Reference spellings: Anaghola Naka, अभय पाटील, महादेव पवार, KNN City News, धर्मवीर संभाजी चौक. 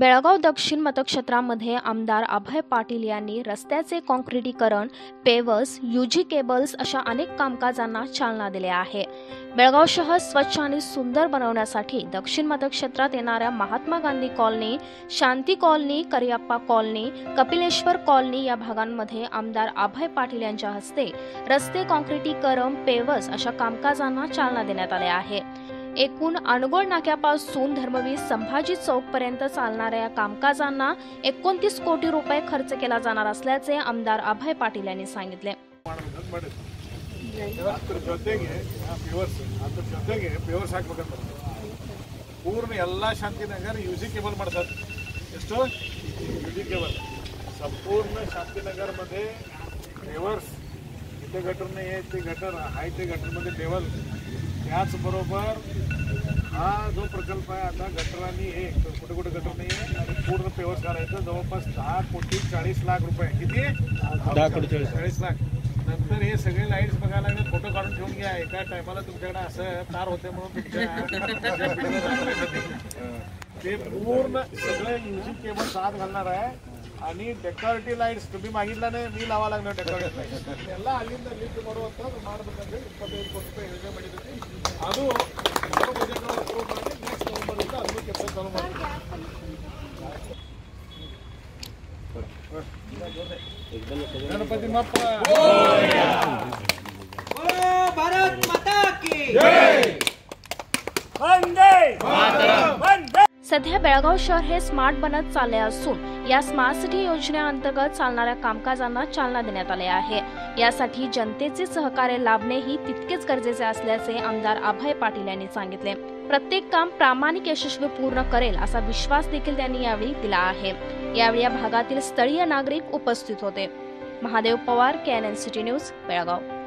बेळगाव दक्षिण मतक्षेत्रामध्ये आमदार अभय पाटील यांनी रस्त्याचे काँक्रिटीकरण, पेवर्स, यूजी केबल्स अशा अनेक कामकाजांना चालना दिल्या आहे। बेळगाव शहर स्वच्छ आणि सुंदर बनवण्यासाठी दक्षिण मतक्षेत्रात येणाऱ्या Mahatma Gandhi colony, Shanti colony, Kariappa colony, Kapileshwar colony या भागांमध्ये आमदार अभय पाटील यांच्या हस्ते रस्ते काँक्रिटीकरण, पेवर्स अशा कामकाजांना चालना देण्यात आले आहे। एकूण अनगोळ नाक्यापासून धर्मवीर संभाजी चौक पर्यंत चालणाऱ्या कामकाजांना 29 कोटी रुपये खर्च केला जाणार असल्याचे आमदार अभय पाटील यांनी सांगितले। पूर्ण ಎಲ್ಲ शांतिनगर यूजी केबल ಮಾಡ್ತಾರೆ, यूजी केबल संपूर्ण शांतिनगर मध्ये पेवर्स, इथे गटर नाही आहे, ते गटर आहे, ते गटर मध्ये लेवल। त्याचबरोबर हा जो प्रकल्प आहे आता गटरांनी हे कुठे कुठे गटर नाही आहे, पूर्ण पेवर्स करायचं। जवळपास 10 कोटी 40 लाख रुपये, किती 10 कोटी 40 लाख। नंतर हे सगळे लाईट्स बघायला लागले, फोटो काढून ठेवून घ्या। एका टायमाला तुमच्याकडे असं तार होते म्हणून ते पूर्ण सगळं यूजी केबल आत घालणार आहे। आणि डेकोरेटिव्ह लाईट्स तुम्ही मागितलं नाही, मी लावा लागणार डेकोरेटिव्ह लाईट्स। ಎಲ್ಲ ಅಲ್ಲಿಂದ ಲಿಫ್ಟ್ ಬರುವಂಥ ಮಾಡಬೇಕಂದ್ರೆ 25 ಕೋಟಿ ರೂಪಾಯಿ ಯೋಜನೆ ಮಾಡಿದ್ದೀವಿ। ಅದು ಅಪ್ರೂವ್ ಮಾಡಿ ನೆಕ್ಸ್ಟ್ ನವೆಂಬರಿಂದ ಅದನ್ನು ಕೆಲಸ ಚಾಲೂ ಮಾಡ್ತೀವಿ। ಗಣಪತಿ बाप्पा भारत माता की जय, वंदे मातरम। सध्या बेळगाव शहर हे स्मार्ट बनत चालले असून या स्मार्ट सिटी योजनेअंतर्गत चालणाऱ्या कामकाजांना चालना देण्यात आली आहे। यासाठी जनतेचे सहकार्य लाभणेही तितकेच गरजेचे असल्याचे आमदार अभय पाटील यांनी सांगितले। प्रत्येक काम प्रामाणिक यशस्वी पूर्ण करेल असा विश्वास देखील त्यांनी यावेळी दिला आहे। यावेळी या भागातील स्थळीय नागरिक उपस्थित होते। महादेव पवार, KNN City News, Belgaum.